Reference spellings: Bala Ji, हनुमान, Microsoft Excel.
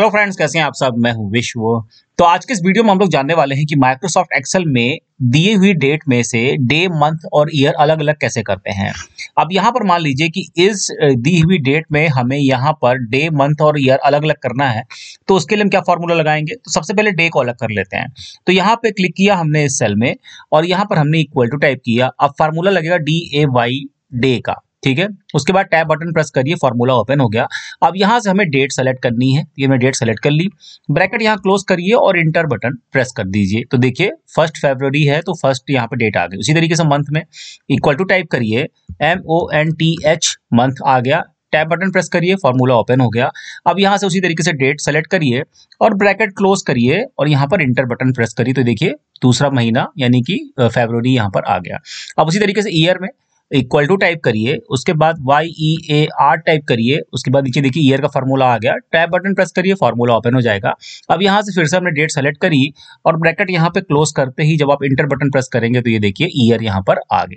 Hello friends, कैसे हैं आप सब। मैं हूं विश्व। तो आज के इस वीडियो में हम लोग जानने वाले हैं कि माइक्रोसॉफ्ट एक्सेल में दिए हुई डेट में से डे, मंथ और ईयर अलग अलग कैसे करते हैं। अब यहाँ पर मान लीजिए कि इस दी हुई डेट में हमें यहाँ पर डे, मंथ और ईयर अलग अलग करना है, तो उसके लिए हम क्या फार्मूला लगाएंगे। तो सबसे पहले डे को अलग कर लेते हैं। तो यहाँ पे क्लिक किया हमने इस सेल में और यहाँ पर हमने इक्वल टू टाइप किया। अब फार्मूला लगेगा DAY डे का, ठीक है। उसके बाद टैब बटन प्रेस करिए, फॉर्मूला ओपन हो गया। अब यहाँ से हमें डेट सेलेक्ट करनी है, ये मैं डेट सेलेक्ट कर ली। ब्रैकेट यहाँ क्लोज करिए और इंटर बटन प्रेस कर दीजिए। तो देखिए 1 फरवरी है, तो फर्स्ट यहाँ पे डेट आ गई। उसी तरीके से मंथ में इक्वल टू टाइप करिए, MONTH मंथ आ गया। टैब बटन प्रेस करिए, फॉर्मूला ओपन हो गया। अब यहाँ से उसी तरीके से डेट सेलेक्ट करिए और ब्रैकेट क्लोज करिए और यहाँ पर इंटर बटन प्रेस करिए। तो देखिए दूसरा महीना यानी कि फरवरी यहाँ पर आ गया। अब उसी तरीके से ईयर में इक्वल टू टाइप करिए, उसके बाद YEAR टाइप करिए। उसके बाद नीचे देखिए ईयर का फार्मूला आ गया। टैब बटन प्रेस करिए, फॉर्मूला ओपन हो जाएगा। अब यहाँ से फिर से हमने डेट सेलेक्ट करी और ब्रैकेट यहाँ पे क्लोज करते ही जब आप इंटर बटन प्रेस करेंगे तो ये देखिए ईयर यहाँ पर आ गया।